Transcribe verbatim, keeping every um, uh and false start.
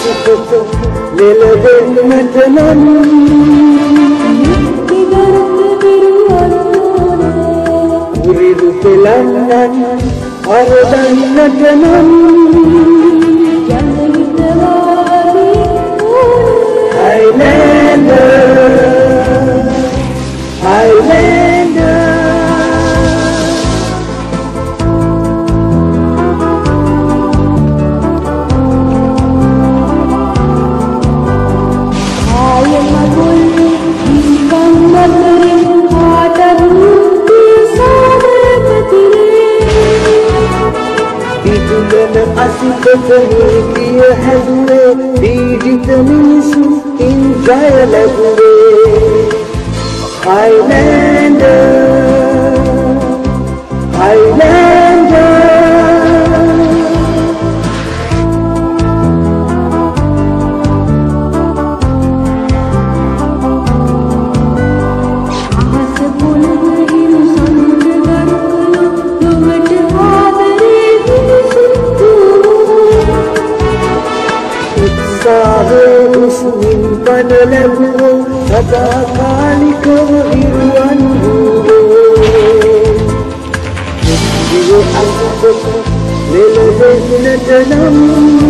aşkı lele benimle canım Selamdan aradan nacanan Hailender Hailender Hayal golü yıkanmaları Kehriye hazure dijitamisu injaya lagure Hailender Hailender Panalamu sada kalika irwanhu Jiyo asukku lele benna janam